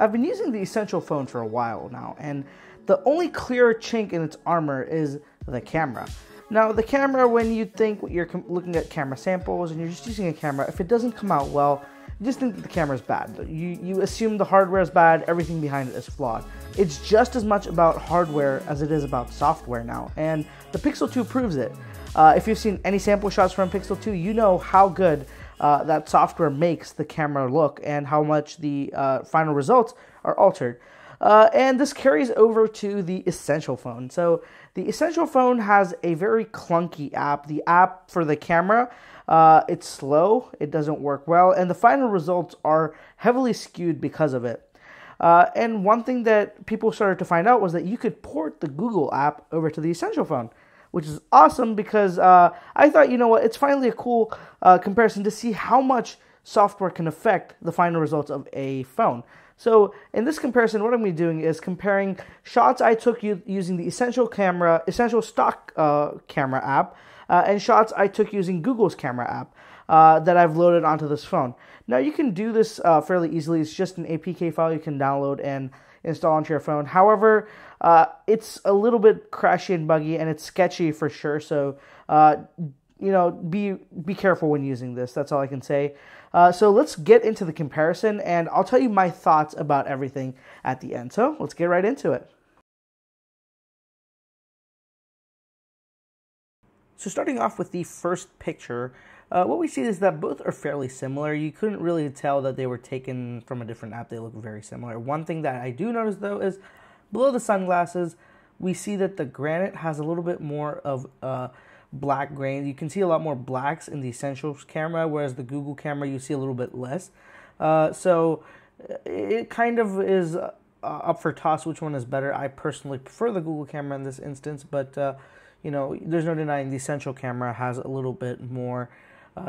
I've been using the Essential phone for a while now, and the only clear chink in its armor is the camera. Now the camera, when you think you're looking at camera samples and you're just using a camera, if it doesn't come out well, you just think that the camera is bad. You assume the hardware is bad, everything behind it is flawed. It's just as much about hardware as it is about software now, and the Pixel 2 proves it. If you've seen any sample shots from Pixel 2, you know how good that software makes the camera look and how much the final results are altered. And this carries over to the Essential phone. So the Essential phone has a very clunky app. The app for the camera, it's slow, it doesn't work well, and the final results are heavily skewed because of it. And one thing that people started to find out was that you could port the Google app over to the Essential phone, which is awesome because I thought, you know what, it's finally a cool comparison to see how much software can affect the final results of a phone. So in this comparison, what I'm going to be doing is comparing shots I took using the Essential stock camera app, and shots I took using Google's camera app that I've loaded onto this phone. Now you can do this fairly easily. It's just an APK file you can download and install onto your phone. However, it's a little bit crashy and buggy, and it's sketchy for sure. So you know, be careful when using this. That's all I can say. So let's get into the comparison, and I'll tell you my thoughts about everything at the end. So let's get right into it. So starting off with the first picture, what we see is that both are fairly similar. You couldn't really tell that they were taken from a different app. They look very similar. One thing that I do notice though is below the sunglasses, we see that the granite has a little bit more of black grain. You can see a lot more blacks in the Essential camera, whereas the Google camera you see a little bit less. So it kind of is up for toss which one is better. I personally prefer the Google camera in this instance, but you know, there's no denying the Essential camera has a little bit more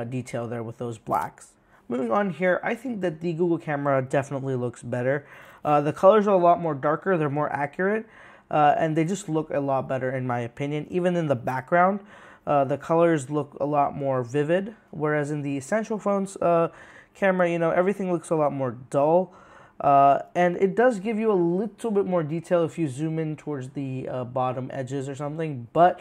detail there with those blacks. Moving on here, I think that the Google camera definitely looks better. The colors are a lot more darker, they're more accurate, and they just look a lot better in my opinion. Even in the background, the colors look a lot more vivid, whereas in the Essential phone's camera, you know, everything looks a lot more dull. And it does give you a little bit more detail if you zoom in towards the bottom edges or something, but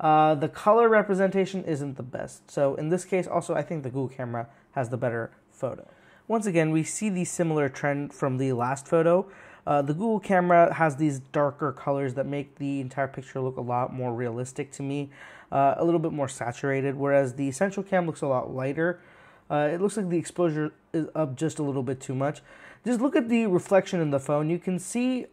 the color representation isn't the best. So in this case, also, I think the Google camera has the better photo. Once again, we see the similar trend from the last photo. The Google camera has these darker colors that make the entire picture look a lot more realistic to me, a little bit more saturated, whereas the Essential cam looks a lot lighter. It looks like the exposure is up just a little bit too much. Just look at the reflection in the phone. You can see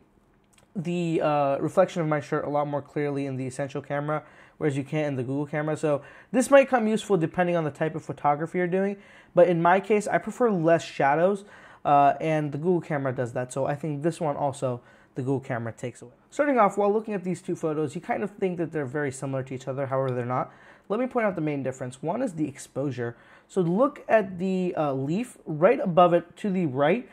the reflection of my shirt a lot more clearly in the Essential camera, whereas you can't in the Google camera. So this might come useful depending on the type of photography you're doing, but in my case, I prefer less shadows. And the Google camera does that, so I think this one also, the Google camera takes away. Starting off, while looking at these two photos, you kind of think that they're very similar to each other, however they're not. Let me point out the main difference. One is the exposure. So look at the leaf right above it to the right,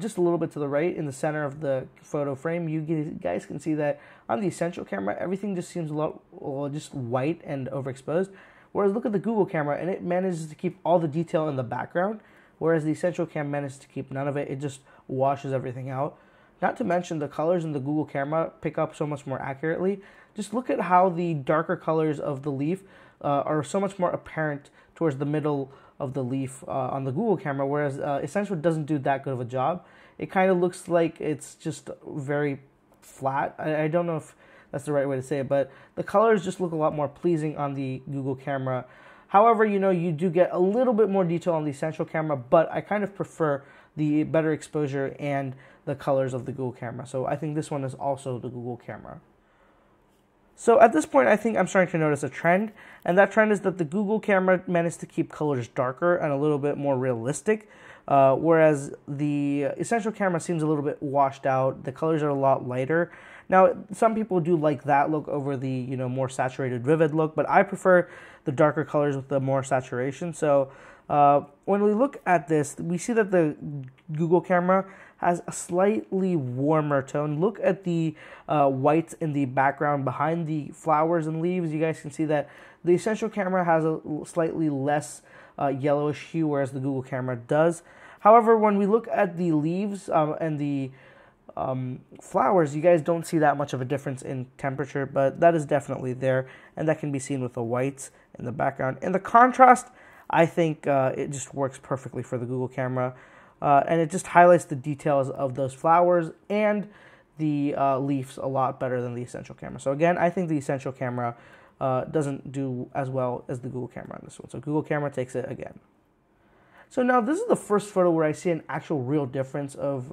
just a little bit to the right in the center of the photo frame. You guys can see that on the Essential camera, everything just seems a lot just white and overexposed, whereas look at the Google camera, and it manages to keep all the detail in the background, whereas the Essential cam manages to keep none of it. It just washes everything out. Not to mention the colors in the Google camera pick up so much more accurately. Just look at how the darker colors of the leaf are so much more apparent towards the middle of the leaf on the Google camera, whereas Essential doesn't do that good of a job. It kind of looks like it's just very flat. I don't know if that's the right way to say it, but the colors just look a lot more pleasing on the Google camera. However, you know, you do get a little bit more detail on the Essential camera, but I kind of prefer the better exposure and the colors of the Google camera. So I think this one is also the Google camera. So at this point, I think I'm starting to notice a trend, and that trend is that the Google camera managed to keep colors darker and a little bit more realistic, whereas the Essential camera seems a little bit washed out. The colors are a lot lighter. Now, some people do like that look over the, you know, more saturated, vivid look, but I prefer the darker colors with the more saturation. So when we look at this, we see that the Google camera has a slightly warmer tone. Look at the whites in the background behind the flowers and leaves. You guys can see that the Essential camera has a slightly less yellowish hue, whereas the Google camera does. However, when we look at the leaves and the flowers, you guys don't see that much of a difference in temperature, but that is definitely there, and that can be seen with the whites in the background. And the contrast, I think it just works perfectly for the Google camera, and it just highlights the details of those flowers and the leaves a lot better than the Essential camera. So again, I think the Essential camera doesn't do as well as the Google camera on this one. So Google camera takes it again. So now this is the first photo where I see an actual real difference of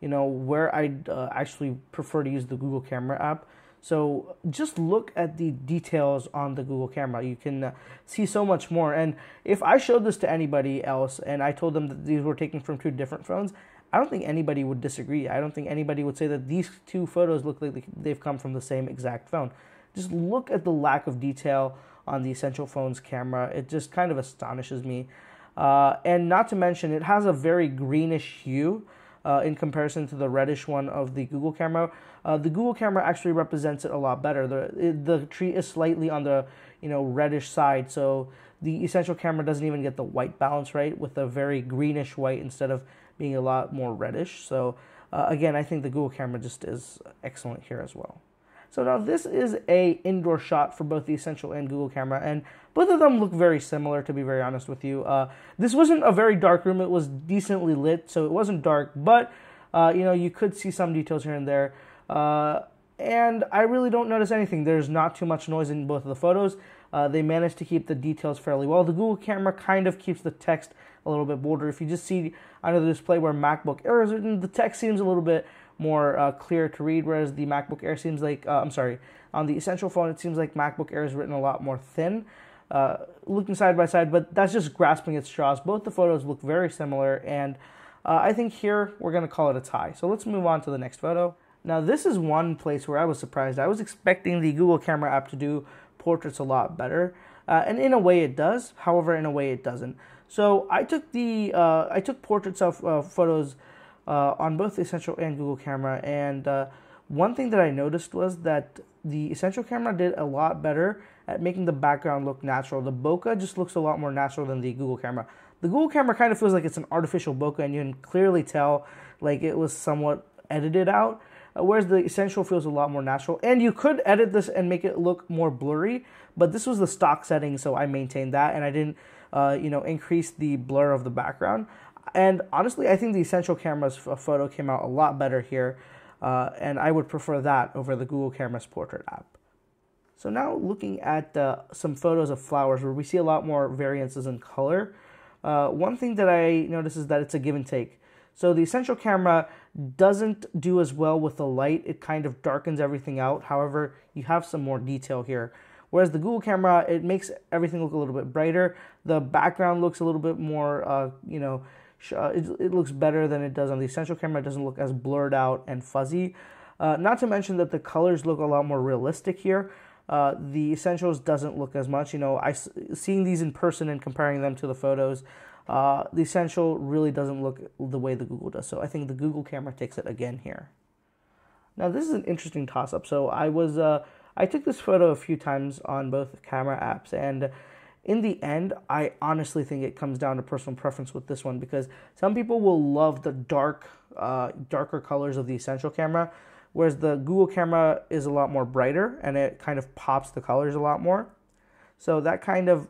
you know, where I'd actually prefer to use the Google Camera app. So just look at the details on the Google Camera. You can see so much more. And if I showed this to anybody else and I told them that these were taken from two different phones, I don't think anybody would disagree. I don't think anybody would say that these two photos look like they've come from the same exact phone. Just look at the lack of detail on the Essential Phone's camera. It just kind of astonishes me. And not to mention, it has a very greenish hue. In comparison to the reddish one of the Google camera, the Google camera actually represents it a lot better. The tree is slightly on the, you know, reddish side, so the Essential camera doesn't even get the white balance right, with a very greenish white instead of being a lot more reddish. So again, I think the Google camera just is excellent here as well. So now this is a indoor shot for both the Essential and Google camera, and both of them look very similar, to be very honest with you. This wasn't a very dark room. It was decently lit, so it wasn't dark, but you know, you could see some details here and there. And I really don't notice anything. There's not too much noise in both of the photos. They managed to keep the details fairly well. The Google camera kind of keeps the text a little bit bolder. If you just see under the display where MacBook Air is written, the text seems a little bit more clear to read, whereas the MacBook Air seems like, on the Essential phone, it seems like MacBook Air is written a lot more thin, looking side by side, but that's just grasping at straws. Both the photos look very similar, and I think here we're going to call it a tie. So let's move on to the next photo. Now this is one place where I was surprised. I was expecting the Google Camera app to do portraits a lot better, and in a way it does, however in a way it doesn't. So I took the portraits of photos on both the Essential and Google Camera, and one thing that I noticed was that the Essential camera did a lot better at making the background look natural. The bokeh just looks a lot more natural than the Google camera. The Google camera kind of feels like it's an artificial bokeh, and you can clearly tell like it was somewhat edited out, whereas the Essential feels a lot more natural. And you could edit this and make it look more blurry, but this was the stock setting, so I maintained that, and I didn't you know, increase the blur of the background. And honestly, I think the Essential camera's photo came out a lot better here, and I would prefer that over the Google camera's portrait app. So now looking at some photos of flowers where we see a lot more variances in color, one thing that I notice is that it's a give and take. So the Essential camera doesn't do as well with the light. It kind of darkens everything out. However, you have some more detail here. Whereas the Google camera, it makes everything look a little bit brighter. The background looks a little bit more, you know, it looks better than it does on the Essential camera. It doesn't look as blurred out and fuzzy. Not to mention that the colors look a lot more realistic here. The Essentials doesn't look as much. You know, seeing these in person and comparing them to the photos, the Essential really doesn't look the way the Google does. So I think the Google camera takes it again here. Now this is an interesting toss-up. So I took this photo a few times on both camera apps, and in the end, I honestly think it comes down to personal preference with this one, because some people will love the darker colors of the Essential camera, whereas the Google camera is a lot more brighter, and it kind of pops the colors a lot more. So that kind of,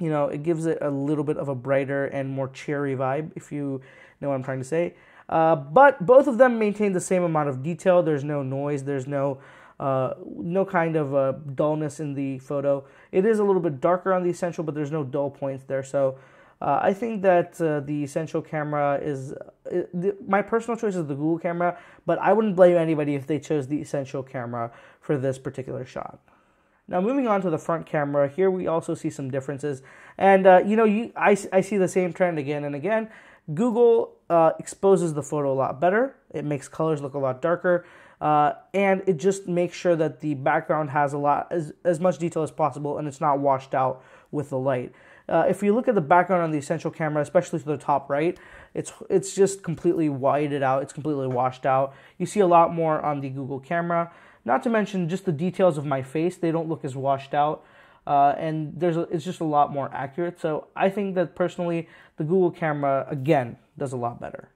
you know, it gives it a little bit of a brighter and more cherry vibe, if you know what I'm trying to say. But both of them maintain the same amount of detail. There's no noise. There's no kind of dullness in the photo. It is a little bit darker on the Essential, but there's no dull points there. So I think that the Essential camera is my personal choice is the Google camera, but I wouldn't blame anybody if they chose the Essential camera for this particular shot. Now moving on to the front camera, here we also see some differences, and you know, I see the same trend again and again. Google exposes the photo a lot better. It makes colors look a lot darker. And it just makes sure that the background has as much detail as possible, and it's not washed out with the light. If you look at the background on the Essential camera, especially to the top right, it's just completely whited out. It's completely washed out. You see a lot more on the Google camera. Not to mention just the details of my face. They don't look as washed out, and it's just a lot more accurate. So I think that personally, the Google camera again does a lot better.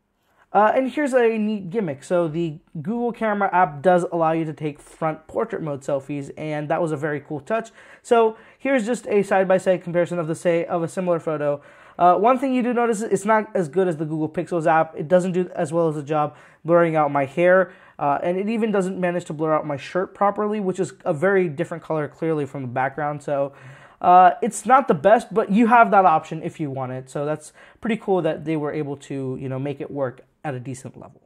And here's a neat gimmick. So the Google Camera app does allow you to take front portrait mode selfies, and that was a very cool touch. So here's just a side-by-side comparison of the a similar photo. One thing you do notice is it's not as good as the Google Pixels app. It doesn't do as well as a job blurring out my hair, and it even doesn't manage to blur out my shirt properly, which is a very different color clearly from the background. So it's not the best, but you have that option if you want it. So that's pretty cool that they were able to, you know, make it work at a decent level.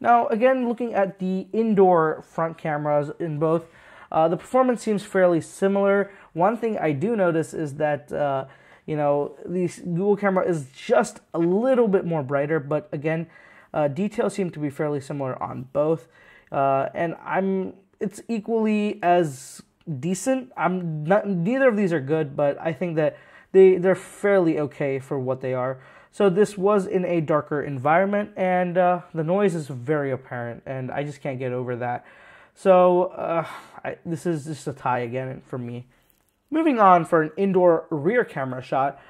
Now, again, looking at the indoor front cameras in both, the performance seems fairly similar. One thing I do notice is that you know, the Google Camera is just a little bit more brighter, but again, details seem to be fairly similar on both, and it's equally as decent. Neither of these are good, but I think that they're fairly okay for what they are. So this was in a darker environment, and the noise is very apparent, and I just can't get over that. So this is just a tie again for me. Moving on for an indoor rear camera shot,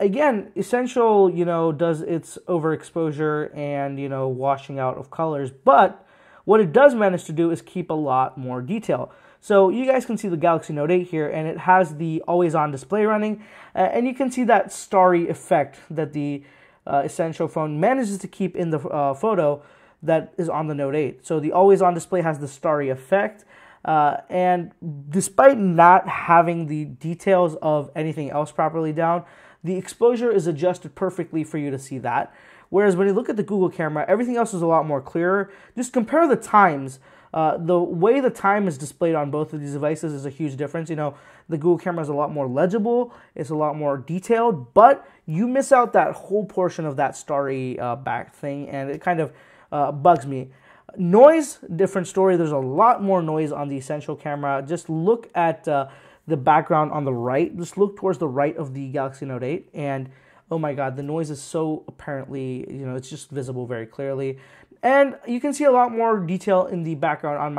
again, Essential, you know, does its overexposure and, you know, washing out of colors, but what it does manage to do is keep a lot more detail. So you guys can see the Galaxy Note 8 here, and it has the always-on display running, and you can see that starry effect that the Essential phone manages to keep in the photo that is on the Note 8. So the always-on display has the starry effect. And despite not having the details of anything else properly down, the exposure is adjusted perfectly for you to see that. Whereas when you look at the Google Camera, everything else is a lot more clearer. Just compare the times. The way the time is displayed on both of these devices is a huge difference. You know, the Google Camera is a lot more legible, it's a lot more detailed, but you miss out that whole portion of that starry back thing, and it kind of bugs me. Noise, different story. There's a lot more noise on the Essential camera. Just look at the background on the right. Just look towards the right of the Galaxy Note 8, and oh my god, the noise is so apparently, you know, it's just visible very clearly. And you can see a lot more detail in the background on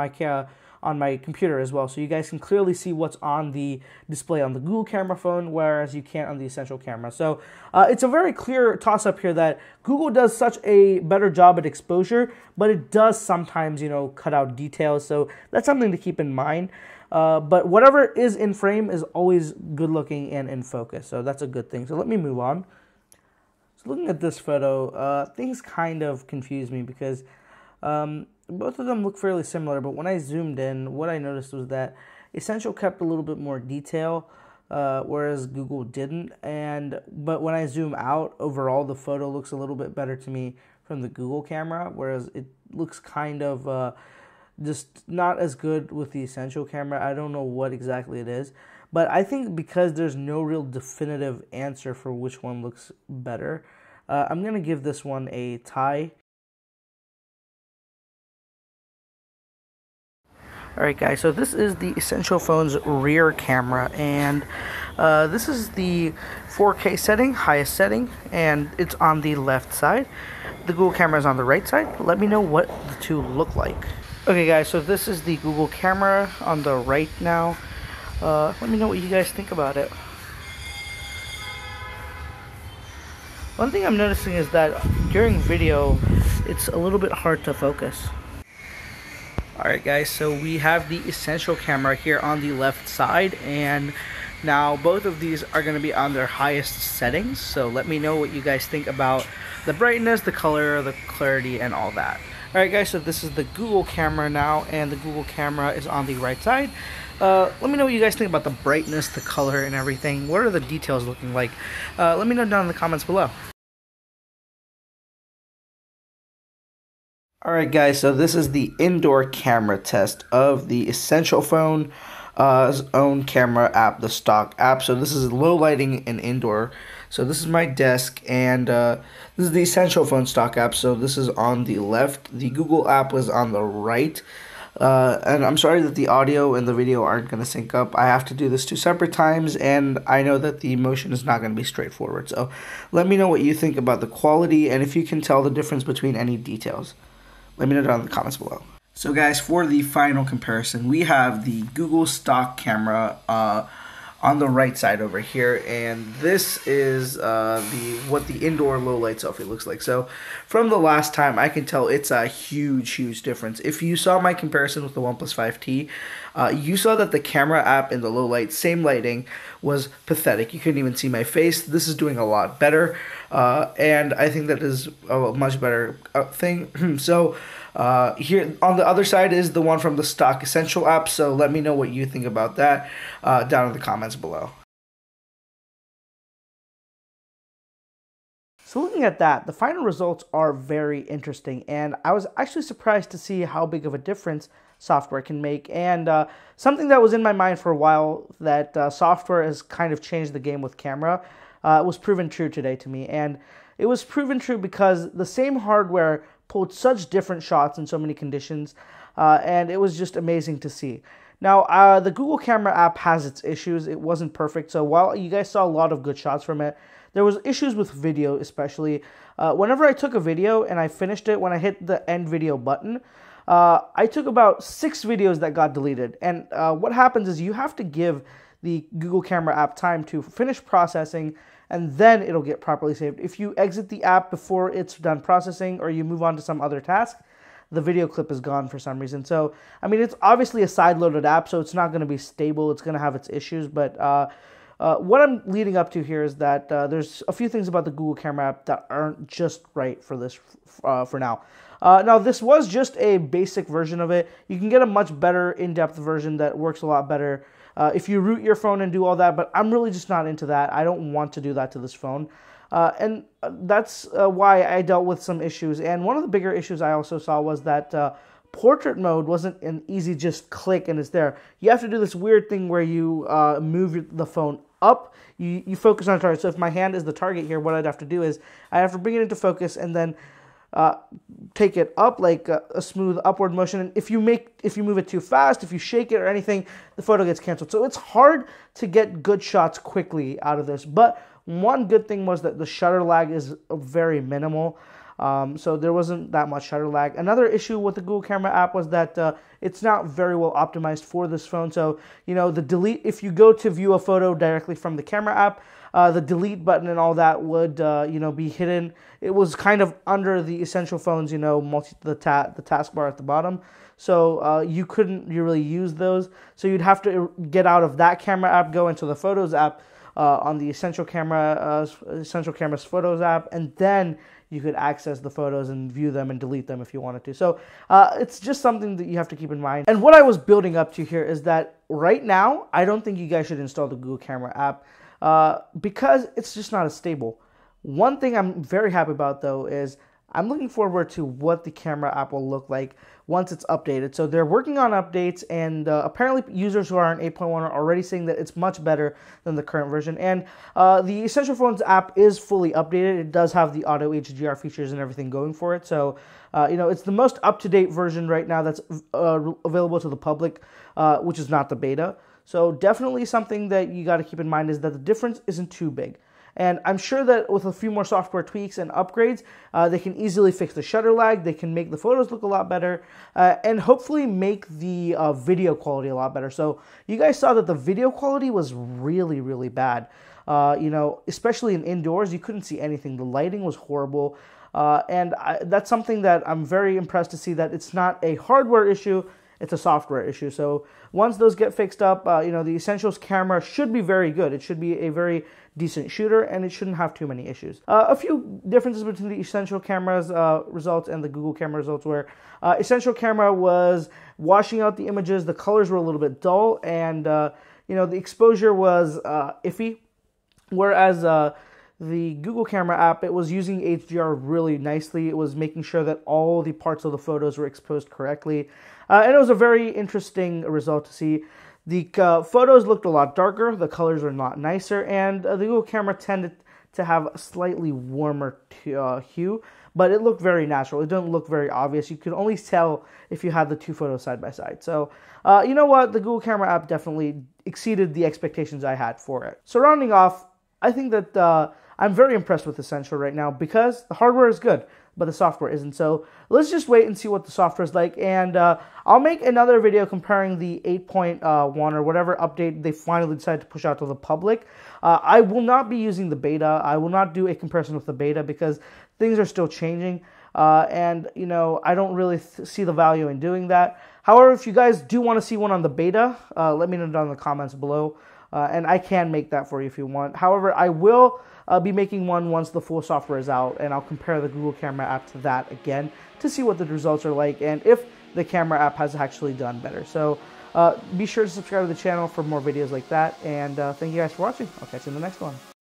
my computer as well. So you guys can clearly see what's on the display on the Google Camera phone, whereas you can't on the Essential camera. So it's a very clear toss-up here that Google does such a better job at exposure, but it does sometimes, you know, cut out details. So that's something to keep in mind. But whatever is in frame is always good-looking and in focus. So that's a good thing. So let me move on. So looking at this photo, things kind of confuse me because both of them look fairly similar, but when I zoomed in, what I noticed was that Essential kept a little bit more detail, whereas Google didn't. But when I zoom out, overall the photo looks a little bit better to me from the Google Camera, whereas it looks kind of just not as good with the Essential camera. I don't know what exactly it is, but I think because there's no real definitive answer for which one looks better, I'm going to give this one a tie. Alright guys, so this is the Essential phone's rear camera, and this is the 4K setting, highest setting, and it's on the left side. The Google Camera is on the right side. Let me know what the two look like. Okay guys, so this is the Google Camera on the right now. Let me know what you guys think about it. One thing I'm noticing is that during video, it's a little bit hard to focus. Alright guys, so we have the Essential camera here on the left side, and now both of these are going to be on their highest settings, so let me know what you guys think about the brightness, the color, the clarity, and all that. Alright guys, so this is the Google Camera now, and the Google Camera is on the right side. Let me know what you guys think about the brightness, the color, and everything. What are the details looking like? Let me know down in the comments below. Alright guys, so this is the indoor camera test of the Essential phone's own camera app, the stock app. So this is low lighting and indoor. So this is my desk, and this is the Essential phone stock app. So this is on the left. The Google app was on the right. And I'm sorry that the audio and the video aren't going to sync up. I have to do this two separate times, and I know that the motion is not going to be straightforward. So let me know what you think about the quality and if you can tell the difference between any details. Let me know down in the comments below. So guys, for the final comparison, we have the Google stock camera on the right side over here, and this is what the indoor low light selfie looks like. So from the last time, I can tell it's a huge difference. If you saw my comparison with the OnePlus 5T, you saw that the camera app in the low light, same lighting, was pathetic. You couldn't even see my face. This is doing a lot better, and I think that is a much better thing. So here on the other side is the one from the stock Essential app, so let me know what you think about that down in the comments below. So looking at that, the final results are very interesting, and I was actually surprised to see how big of a difference software can make, and something that was in my mind for a while, that software has kind of changed the game with camera, was proven true today to me. And it was proven true because the same hardware pulled such different shots in so many conditions, and it was just amazing to see. Now, the Google Camera app has its issues. It wasn't perfect, so while you guys saw a lot of good shots from it, there was issues with video especially. Whenever I took a video and I finished it, when I hit the end video button, I took about 6 videos that got deleted. And what happens is you have to give the Google Camera app time to finish processing, and then it'll get properly saved. If you exit the app before it's done processing, or you move on to some other task, the video clip is gone for some reason. So, I mean, it's obviously a side-loaded app, so it's not going to be stable. It's going to have its issues. But what I'm leading up to here is that there's a few things about the Google Camera app that aren't just right for this for now. Now, this was just a basic version of it. You can get a much better in-depth version that works a lot better if you root your phone and do all that, but I'm really just not into that. I don't want to do that to this phone. And that's why I dealt with some issues. And one of the bigger issues I also saw was that portrait mode wasn't an easy just click and it's there. You have to do this weird thing where you move the phone up, you focus on a target. So if my hand is the target here, what I'd have to do is I have to bring it into focus and then take it up like a smooth upward motion. And if you move it too fast, if you shake it or anything, the photo gets canceled. So it's hard to get good shots quickly out of this. But one good thing was that the shutter lag is very minimal. So there wasn't that much shutter lag. Another issue with the Google Camera app was that it's not very well optimized for this phone. So, you know, the delete, if you go to view a photo directly from the camera app, the delete button and all that would, you know, be hidden. It was kind of under the Essential phones, you know, the taskbar at the bottom. So you couldn't really use those. So you'd have to get out of that camera app, go into the Photos app on the Essential Camera's Photos app, and then you could access the photos and view them and delete them if you wanted to. So it's just something that you have to keep in mind. And what I was building up to here is that right now, I don't think you guys should install the Google Camera app because it's just not as stable. One thing I'm very happy about though is I'm looking forward to what the camera app will look like once it's updated. So they're working on updates, and apparently users who are on 8.1 are already saying that it's much better than the current version. And the Essential Phones app is fully updated. It does have the auto HDR features and everything going for it. So, you know, it's the most up-to-date version right now that's available to the public, which is not the beta. So definitely something that you got to keep in mind is that the difference isn't too big. And I'm sure that with a few more software tweaks and upgrades, they can easily fix the shutter lag, they can make the photos look a lot better, and hopefully make the video quality a lot better. So you guys saw that the video quality was really bad. You know, especially in indoors, you couldn't see anything. The lighting was horrible. And that's something that I'm very impressed to see, that it's not a hardware issue, it's a software issue. So once those get fixed up, you know, the Essentials camera should be very good. It should be a very decent shooter, and it shouldn't have too many issues. A few differences between the Essential Camera's results and the Google Camera results were Essential Camera was washing out the images, the colors were a little bit dull, and, you know, the exposure was iffy, whereas the Google Camera app, it was using HDR really nicely. It was making sure that all the parts of the photos were exposed correctly. And it was a very interesting result to see. The photos looked a lot darker, the colors were not nicer, and the Google Camera tended to have a slightly warmer hue, but it looked very natural. It didn't look very obvious. You could only tell if you had the two photos side by side. So, you know what? The Google Camera app definitely exceeded the expectations I had for it. So rounding off, I think that I'm very impressed with Essential right now because the hardware is good. but the software isn't. So let's just wait and see what the software is like. And I'll make another video comparing the 8.1 or whatever update they finally decided to push out to the public. I will not be using the beta. I will not do a comparison with the beta because things are still changing. And, you know, I don't really see the value in doing that. However, if you guys do want to see one on the beta, let me know down in the comments below. And I can make that for you if you want. However, I will be making one once the full software is out, and I'll compare the Google Camera app to that again to see what the results are like and if the camera app has actually done better. So be sure to subscribe to the channel for more videos like that. And thank you guys for watching. I'll catch you in the next one.